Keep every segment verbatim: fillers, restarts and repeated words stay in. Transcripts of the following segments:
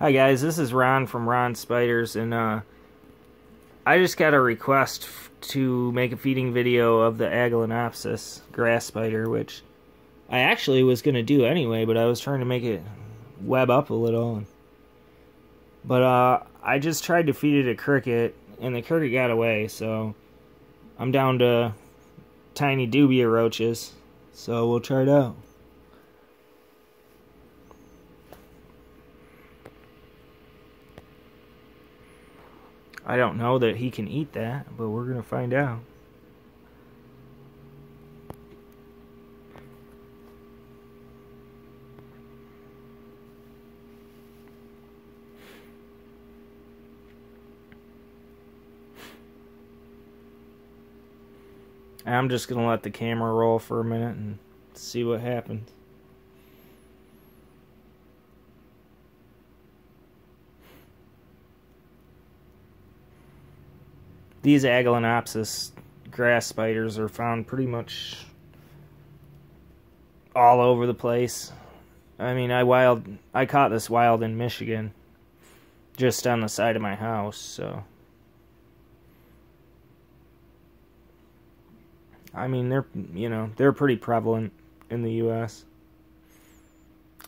Hi guys, this is Ron from Ron's Spiders, and uh, I just got a request f to make a feeding video of the Agelenopsis grass spider, which I actually was going to do anyway, but I was trying to make it web up a little. But uh, I just tried to feed it a cricket, and the cricket got away, so I'm down to tiny dubia roaches, so we'll try it out. I don't know that he can eat that, but we're gonna find out. I'm just gonna let the camera roll for a minute and see what happens. These Agelenopsis grass spiders are found pretty much all over the place. I mean, I wild, I caught this wild in Michigan, just on the side of my house, so. I mean, they're, you know, they're pretty prevalent in the U S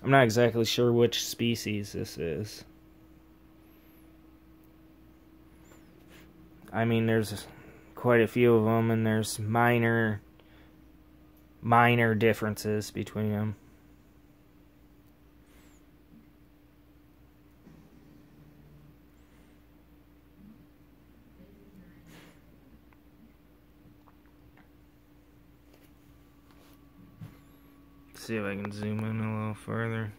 I'm not exactly sure which species this is. I mean, there's quite a few of them, and there's minor, minor differences between them. Let's see if I can zoom in a little further.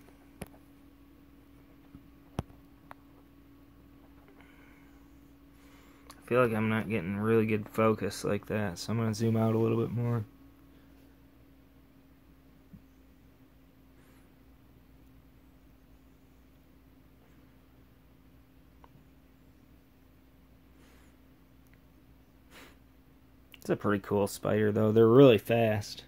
I feel like I'm not getting really good focus like that, so I'm going to zoom out a little bit more. It's a pretty cool spider, though. They're really fast.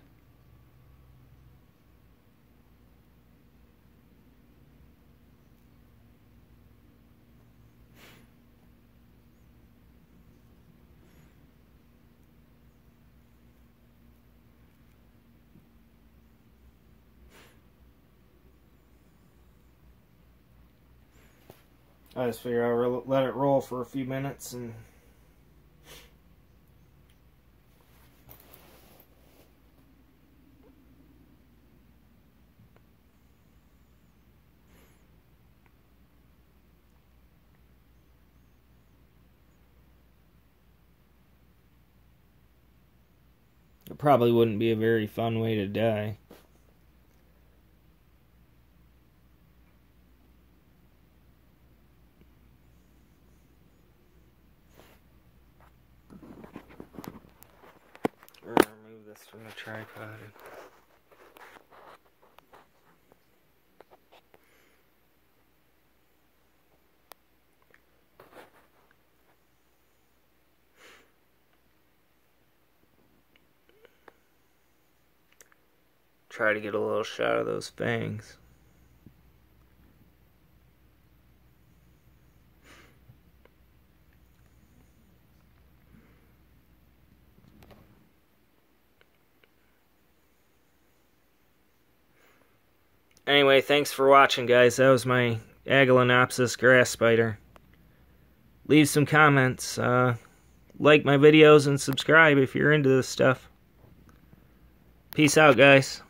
I just figured I'll let it roll for a few minutes and it probably wouldn't be a very fun way to die. From the tripod. Try to get a little shot of those fangs. Anyway, thanks for watching, guys. That was my Agelenopsis grass spider. Leave some comments. Uh, like my videos and subscribe if you're into this stuff. Peace out, guys.